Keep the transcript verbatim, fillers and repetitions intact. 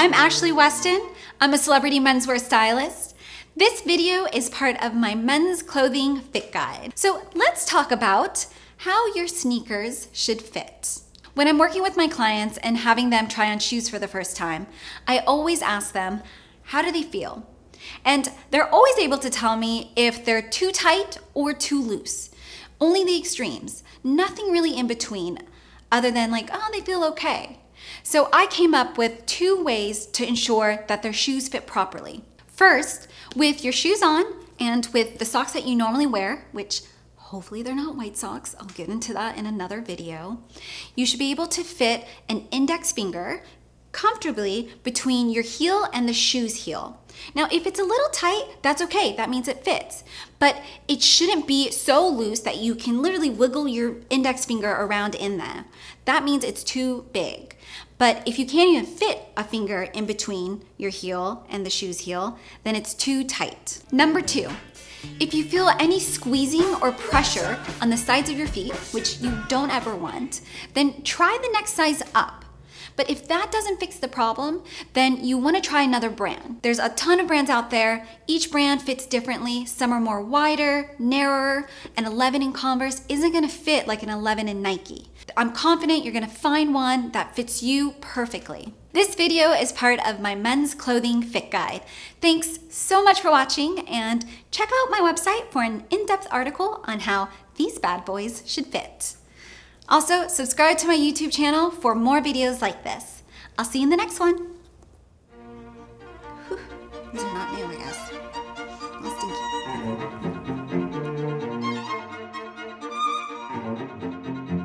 I'm Ashley Weston. I'm a celebrity menswear stylist. This video is part of my men's clothing fit guide. So let's talk about how your sneakers should fit. When I'm working with my clients and having them try on shoes for the first time, I always ask them, how do they feel? And they're always able to tell me if they're too tight or too loose. Only the extremes, nothing really in between other than like, oh, they feel okay. So I came up with two ways to ensure that their shoes fit properly. First, with your shoes on and with the socks that you normally wear, which hopefully they're not white socks, I'll get into that in another video, you should be able to fit an index finger comfortably between your heel and the shoe's heel. Now, if it's a little tight, that's okay. That means it fits, but it shouldn't be so loose that you can literally wiggle your index finger around in there. That means it's too big. But if you can't even fit a finger in between your heel and the shoe's heel, then it's too tight. Number two, if you feel any squeezing or pressure on the sides of your feet, which you don't ever want, then try the next size up. But if that doesn't fix the problem, then you want to try another brand. There's a ton of brands out there. Each brand fits differently. Some are more wider, narrower. An eleven in Converse isn't going to fit like an eleven in Nike. I'm confident you're going to find one that fits you perfectly. This video is part of my men's clothing fit guide. Thanks so much for watching, and check out my website for an in-depth article on how these bad boys should fit. Also, subscribe to my YouTube channel for more videos like this. I'll see you in the next one. Whew, these are not new, I guess. All stinky. Mm-hmm. Mm-hmm.